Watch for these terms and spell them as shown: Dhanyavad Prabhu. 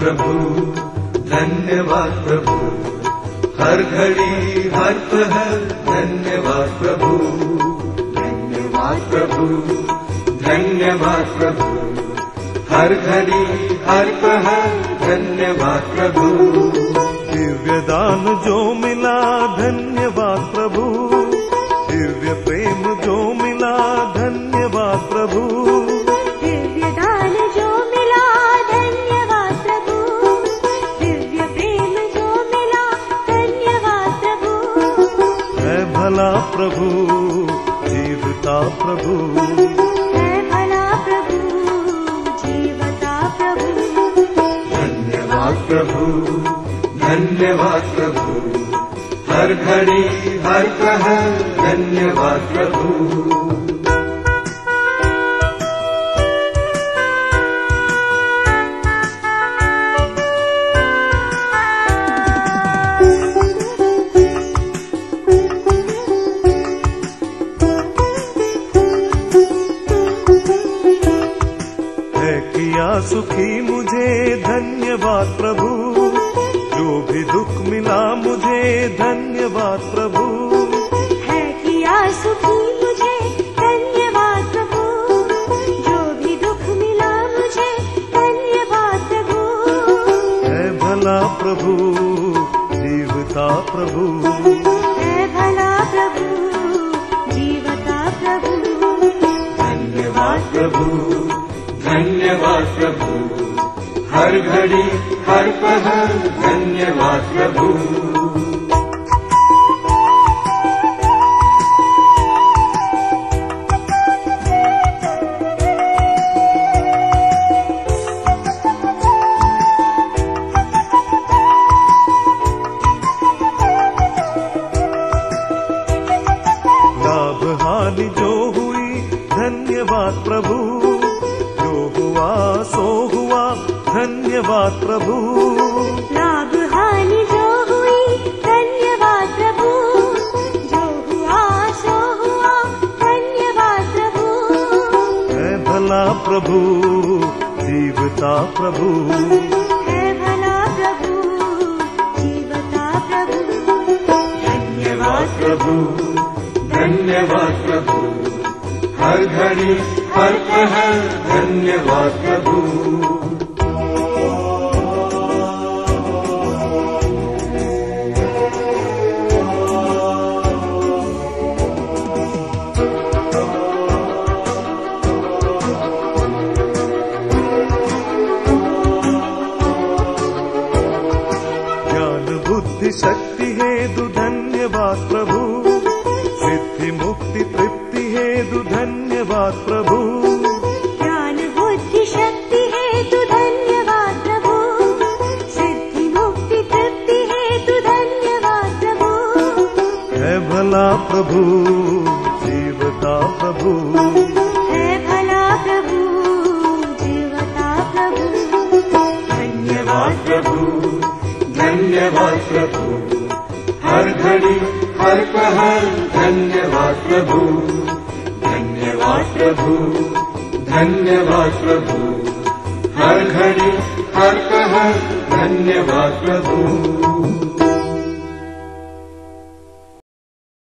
प्रभु धन्यवाद प्रभु, हर घड़ी हर पहल धन्यवाद प्रभु, धन्यवाद प्रभु, धन्यवाद प्रभु, हर घड़ी हर पहल धन्यवाद प्रभु। दिव्य दान जो मिला धन्यवाद प्रभु, दिव्य प्रेम जो मिला धन्यवाद प्रभु, दिव्य दान जो मिला धन्यवाद प्रभु, दिव्य प्रेम जो मिला धन्यवाद प्रभु। है भला प्रभु जीवता प्रभु, है भला प्रभु जीवता प्रभु, धन्यवाद प्रभु, धन्यवाद प्रभु, हर घड़ी हर पहल धन्यवाद प्रभु। हर घड़ी हर पहल धन्यवाद प्रभु।